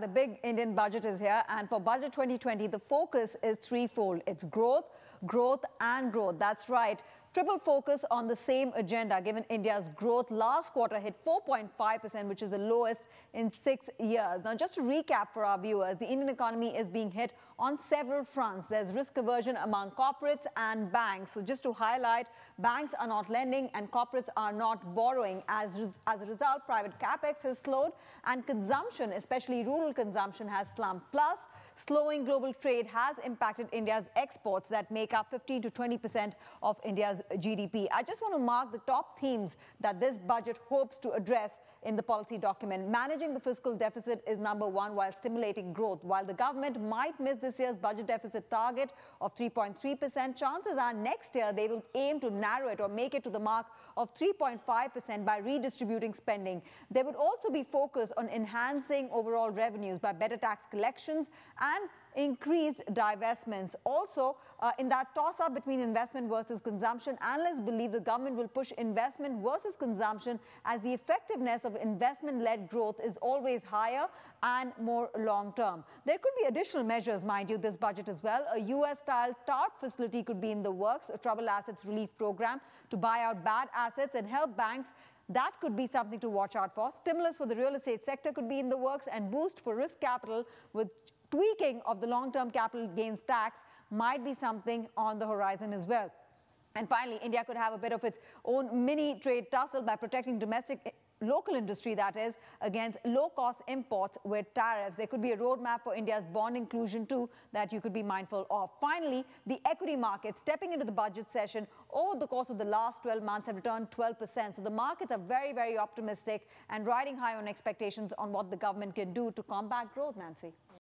The big Indian budget is here, and for Budget 2020, the focus is threefold. It's growth, growth and growth. That's right. Triple focus on the same agenda, given India's growth last quarter hit 4.5%, which is the lowest in 6 years. Now, just to recap for our viewers, the Indian economy is being hit on several fronts. There's risk aversion among corporates and banks. So just to highlight, banks are not lending and corporates are not borrowing. As a result, private capex has slowed and consumption, especially rural consumption, has slumped. Plus, slowing global trade has impacted India's exports that make up 15 to 20% of India's GDP. I just want to mark the top themes that this budget hopes to address in the policy document. Managing the fiscal deficit is number one while stimulating growth. While the government might miss this year's budget deficit target of 3.3%, chances are next year they will aim to narrow it or make it to the mark of 3.5% by redistributing spending. There would also be focus on enhancing overall revenues by better tax collections and increased divestments. Also, in that toss-up between investment versus consumption, analysts believe the government will push investment versus consumption as the effectiveness of investment-led growth is always higher and more long-term. There could be additional measures, mind you, this budget as well. A US-style TARP facility could be in the works, a troubled assets relief program to buy out bad assets and help banks. That could be something to watch out for. Stimulus for the real estate sector could be in the works, and boost for risk capital with tweaking of the long-term capital gains tax might be something on the horizon as well. And finally, India could have a bit of its own mini trade tussle by protecting domestic local industry, that is, against low-cost imports with tariffs. There could be a roadmap for India's bond inclusion too that you could be mindful of. Finally, the equity market stepping into the budget session over the course of the last 12 months have returned 12%. So the markets are very, very optimistic and riding high on expectations on what the government can do to combat growth, Nancy.